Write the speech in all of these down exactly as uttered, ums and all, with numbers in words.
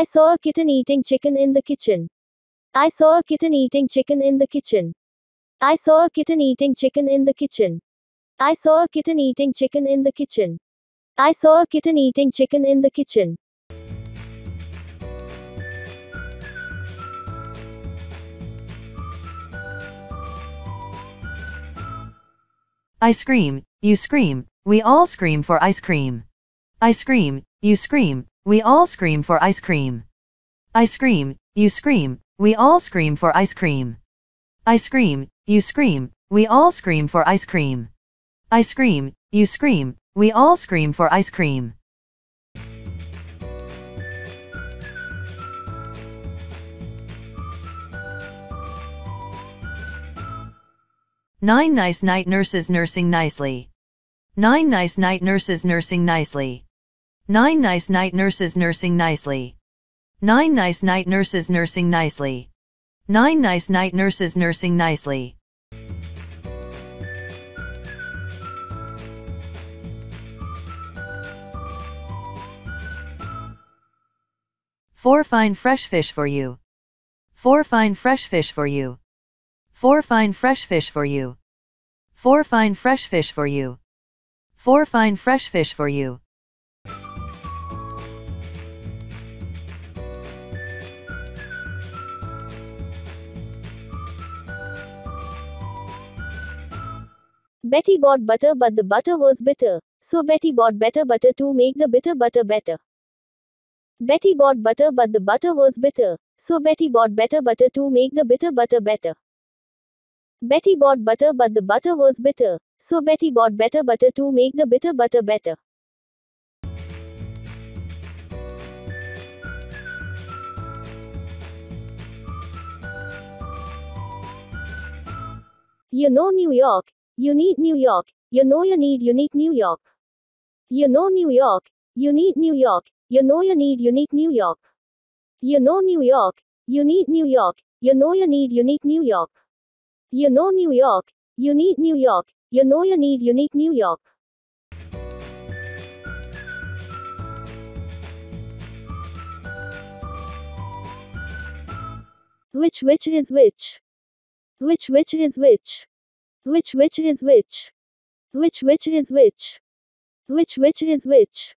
I saw a kitten eating chicken in the kitchen. I saw a kitten eating chicken in the kitchen. I saw a kitten eating chicken in the kitchen. I saw a kitten eating chicken in the kitchen. I saw a kitten eating chicken in the kitchen. I scream, you scream, we all scream for ice cream. I scream, you scream, we all scream for ice cream. I scream, you scream, we all scream for ice cream. I scream, you scream, we all scream for ice cream. I scream, you scream, we all scream for ice cream. Nine nice night nurses nursing nicely. Nine nice night nurses nursing nicely. Nine nice night nurses nursing nicely. Nine nice night nurses nursing nicely. Nine nice night nurses nursing nicely. Four fine fresh fish for you. Four fine fresh fish for you. Four fine fresh fish for you. Four fine fresh fish for you. Four fine fresh fish for you. Betty bought butter, but the butter was bitter. So Betty bought better butter to make the bitter butter better. Betty bought butter, but the butter was bitter. So Betty bought better butter to make the bitter butter better. Betty bought butter, but the butter was bitter. So Betty bought better butter to make the bitter butter better. You know New York, you need New York. You know you need unique New York. You know New York, you need New York. You know you need unique New York. You know New York, you need New York. You know you need unique New York. You know New York, you need New York, you know you need unique New York. Which which is which? Which which is which? Which which is which? Which which is which? Which which is which?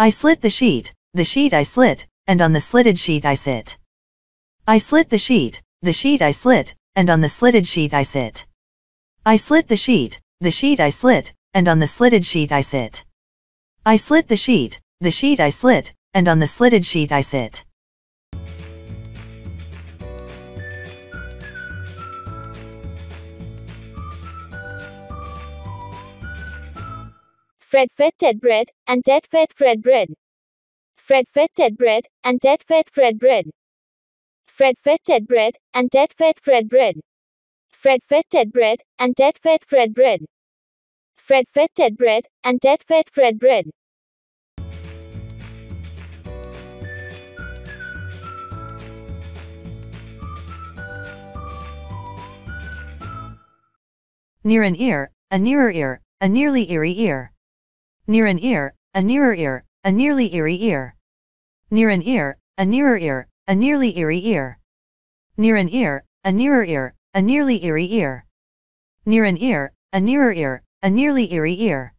I slit the sheet, the sheet I slit, and on the slitted sheet I sit. I slit the sheet, the sheet I slit, and on the slitted sheet I sit. I slit the sheet, the sheet I slit, and on the slitted sheet I sit. I slit the sheet, the sheet I slit, and on the slitted sheet I sit. Fred fed Ted bread, and Ted fed Fred bread. Fred fed Ted bread, and Ted fed Fred bread. Fred fed Ted bread, and Ted fed Fred bread. Fred fed Ted bread, and Ted fed Fred bread. Fred fed Ted bread, and Ted fed Fred bread. Near an ear, a nearer ear, a nearly eerie ear. Near an ear, a nearer ear, a nearly eerie ear. Near an ear, a nearer ear, a nearly eerie ear. Near an ear, a nearer ear, a nearly eerie ear. Near an ear, a nearer ear, a nearly eerie ear.